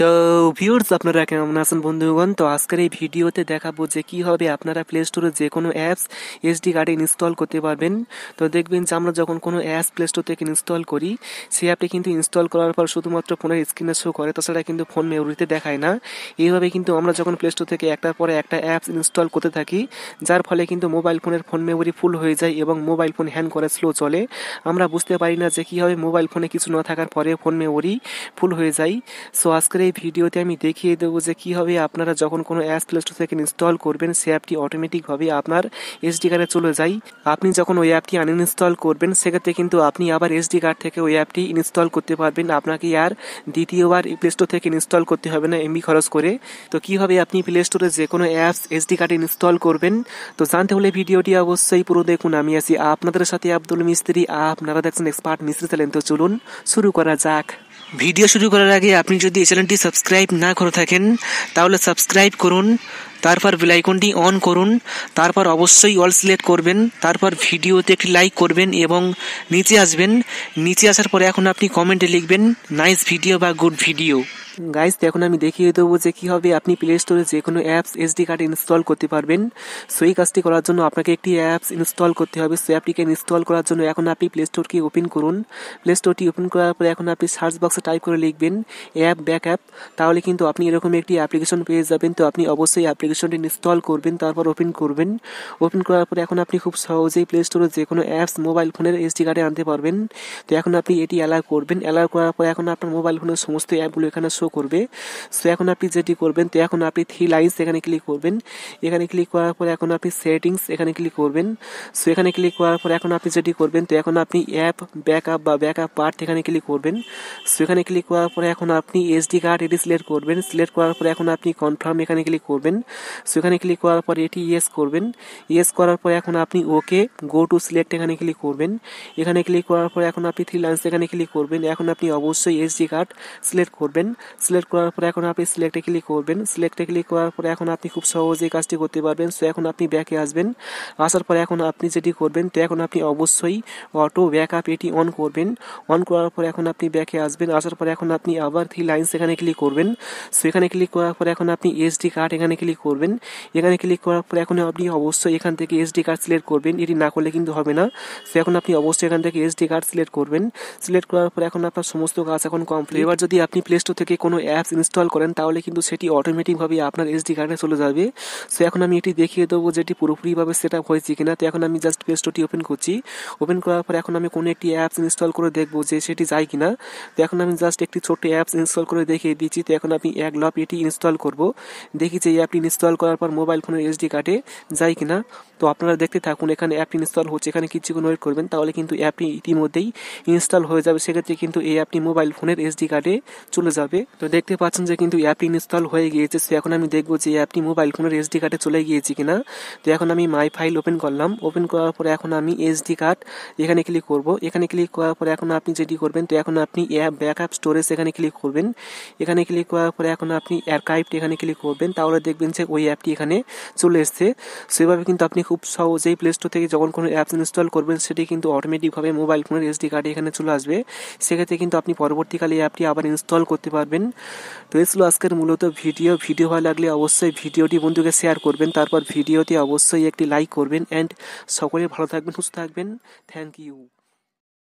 তো ভিউয়ার্স, আপনারা কেমন আছেন বন্ধুগণ? তো আজকের এই ভিডিওতে দেখাবো যে কীভাবে আপনারা প্লে স্টোরে যে কোনো অ্যাপস এসডি কার্ডে ইনস্টল করতে পারবেন। তো দেখবেন যে আমরা যখন কোনো অ্যাপস প্লে স্টোর থেকে ইনস্টল করি, সেই অ্যাপটি কিন্তু ইনস্টল করার পর শুধুমাত্র ফোনের স্ক্রিনে শো করে, তাছাড়া কিন্তু ফোন মেমোরিতে দেখায় না। এইভাবে কিন্তু আমরা যখন প্লে স্টোর থেকে একটার পরে একটা অ্যাপস ইনস্টল করতে থাকি, যার ফলে কিন্তু মোবাইল ফোনের ফোন মেমোরি ফুল হয়ে যায় এবং মোবাইল ফোন হ্যাং করে, স্লো চলে। আমরা বুঝতে পারি না যে কীভাবে মোবাইল ফোনে কিছু না থাকার পরে ফোন মেমোরি ফুল হয়ে যায়। সো আজকের এই ভিডিওতে আমি দেখিয়ে দেবো যে কীভাবে আপনারা যখন কোনো অ্যাপ প্লে স্টোর থেকে ইনস্টল করবেন, সেই অ্যাপটি অটোমেটিকভাবে আপনার এসডি কার্ডে চলে যায়। আপনি যখন ওই অ্যাপটি আনইনস্টল করবেন, সেক্ষেত্রে কিন্তু আপনি আবার এসডি কার্ড থেকে ওই অ্যাপটি ইনস্টল করতে পারবেন। আপনাকে আর দ্বিতীয়বার প্লে স্টোর থেকে ইনস্টল করতে হবে না এমবি খরচ করে। তো কীভাবে আপনি প্লে স্টোরে যে কোনো অ্যাপস এসডি কার্ডে ইনস্টল করবেন, তো জানতে হলে ভিডিওটি অবশ্যই পুরো দেখুন। আমি আছি আপনাদের সাথে আব্দুল মিস্ত্রি, আপনারা দেখছেন এক্সপার্ট মিস্ত্রি চ্যানেল। তো চলুন শুরু করা যাক। ভিডিও শুরু করার আগে আপনি যদি এই চ্যানেলটি সাবস্ক্রাইব না করে থাকেন, তাহলে সাবস্ক্রাইব করুন, তারপর বেল আইকনটি অন করুন, তারপর অবশ্যই অল সিলেক্ট করবেন, তারপর ভিডিওতে একটি লাইক করবেন এবং নিচে আসবেন। নিচে আসার পরে এখন আপনি কমেন্টে লিখবেন নাইস ভিডিও বা গুড ভিডিও। গাইজ, এখন আমি দেখিয়ে দেবো যে কীভাবে আপনি প্লে স্টোরে যে কোনো অ্যাপস এসডি কার্ড ইনস্টল করতে পারবেন। সো এই কাজটি করার জন্য আপনাকে একটি অ্যাপস ইনস্টল করতে হবে। সো অ্যাপটিকে ইনস্টল করার জন্য এখন আপনি প্লে স্টোরটি ওপেন করুন। প্লে স্টোরটি ওপেন করার পরে এখন আপনি সার্চ বক্সে টাইপ করে লিখবেন অ্যাপ ব্যাকআপ, তাহলে কিন্তু আপনি এরকম একটি অ্যাপ্লিকেশন পেয়ে যাবেন। তো আপনি অবশ্যই অ্যাপ্লিকেশনটি ইনস্টল করবেন, তারপর ওপেন করবেন। ওপেন করার পরে এখন আপনি খুব সহজেই প্লে স্টোরে যে কোনো অ্যাপস মোবাইল ফোনের এসডি কার্ডে আনতে পারবেন। তো এখন আপনি এটি অ্যালাউ করবেন। অ্যালাউ করার পরে এখন আপনার মোবাইল ফোনের সমস্ত অ্যাপগুলো এখানে শো করবে। সো এখন আপনি যেটি করবেন, তো এখন আপনি থ্রি লাইন্স এখানে ক্লিক করবেন। এখানে ক্লিক করার পরে এখন আপনি সেটিংস এখানে ক্লিক করবেন। সো এখানে ক্লিক করার পরে এখন আপনি যেটি করবেন, তো এখন আপনি অ্যাপ ব্যাকআপ বা ব্যাকআপ পার্ট এখানে ক্লিক করবেন। সো এখানে ক্লিক করার পরে এখন আপনি এসডি কার্ড এটি সিলেক্ট করবেন। সিলেক্ট করার পরে এখন আপনি কনফার্ম এখানে ক্লিক করবেন। সো এখানে ক্লিক করার পর এটি ইয়েস করবেন। ইয়েস করার পরে এখন আপনি ওকে গো টু সিলেক্ট এখানে ক্লিক করবেন। এখানে ক্লিক করার পরে এখন আপনি থ্রি লাইন্স এখানে ক্লিক করবেন। এখন আপনি অবশ্যই এসডি কার্ড সিলেক্ট করবেন। সিলেক্ট করার পরে এখন আপনি সিলেক্টে ক্লিক করবেন। সিলেক্টে ক্লিক করার পরে এখন আপনি খুব সহজেই কাজটি করতে পারবেন। সো এখন আপনি ব্যাকে আসবেন। আসার পরে এখন আপনি যেটি করবেন, তো এখন আপনি অবশ্যই অটো ব্যাকআপ এটি অন করবেন। অন করার পরে এখন আপনি ব্যাকে আসবেন। আসার পরে এখন আপনি আবার থ্রি লাইন্স এখানে ক্লিক করবেন। সো এখানে ক্লিক করার পরে এখন আপনি এসডি কার্ড এখানে ক্লিক করবেন। এখানে ক্লিক করার পরে এখন আপনি অবশ্যই এখান থেকে এসডি কার্ড সিলেক্ট করবেন। এটি না করলে কিন্তু হবে না। সো এখন আপনি অবশ্যই এখান থেকে এসডি কার্ড সিলেক্ট করবেন। সিলেক্ট করার পরে এখন আপনার সমস্ত কাজ এখন কমপ্লিট। এবার যদি আপনি প্লে স্টোর থেকে কোনো অ্যাপস ইনস্টল করেন, তাহলে কিন্তু সেটি অটোমেটিকভাবে আপনার এসডি কার্ডে চলে যাবে। সো এখন আমি এটি দেখিয়ে দেবো যেটি পুরোপুরিভাবে সেট আপ হয়েছে কিনা। তো এখন আমি জাস্ট প্লে স্টোরটি ওপেন করছি। ওপেন করার পরে এখন আমি কোনো একটি অ্যাপস ইনস্টল করে দেখবো যে সেটি যায় কিনা। তো এখন আমি জাস্ট একটি ছোট্ট অ্যাপস ইনস্টল করে দেখিয়ে দিচ্ছি। তো এখন আপনি এক লপ এটি ইনস্টল করবো, দেখি যে এই অ্যাপটি ইনস্টল করার পর মোবাইল ফোনের এসডি কার্ডে যায় কিনা। তো আপনারা দেখতে থাকুন, এখানে অ্যাপটি ইনস্টল হচ্ছে। এখানে কিছুক্ষণ ওয়েট করবেন, তাহলে কিন্তু অ্যাপটি ইতিমধ্যেই ইনস্টল হয়ে যাবে। সেক্ষেত্রে কিন্তু এই অ্যাপটি মোবাইল ফোনের এসডি কার্ডে চলে যাবে। তো দেখতে পাচ্ছেন যে কিন্তু অ্যাপটি ইনস্টল হয়ে গিয়েছে। সো এখন আমি দেখবো যে অ্যাপটি মোবাইল ফোনের এসডি কার্ডে চলে গিয়েছে কিনা। তো এখন আমি মাই ফাইল ওপেন করলাম। ওপেন করার পরে এখন আমি এসডি কার্ড এখানে ক্লিক করব। এখানে ক্লিক করার পরে এখন আপনি যেটি করবেন, তো এখন আপনি অ্যাপ ব্যাকআপ স্টোরেজ এখানে ক্লিক করবেন। এখানে ক্লিক করার পরে এখন আপনি অ্যারকাইভটি এখানে ক্লিক করবেন, তাহলে দেখবেন যে ওই অ্যাপটি এখানে চলে এসছে। সেভাবে কিন্তু আপনি খুব সহজেই প্লে স্টোর থেকে যখন কোনো অ্যাপস ইনস্টল করবেন, সেটি কিন্তু অটোমেটিকভাবে মোবাইল ফোনের এসডি কার্ডে এখানে চলে আসবে। সেক্ষেত্রে কিন্তু আপনি পরবর্তীকালে এই অ্যাপটি আবার ইনস্টল করতে পারবেন। তো এই ছিল আজকের মূলত ভিডিও ভালো লাগলে অবশ্যই ভিডিওটি বন্ধুকে শেয়ার করবেন, তারপর ভিডিওতে অবশ্যই একটি লাইক করবেন। অ্যান্ড সকলে ভালো থাকবেন, সুস্থ থাকবেন। Thank you.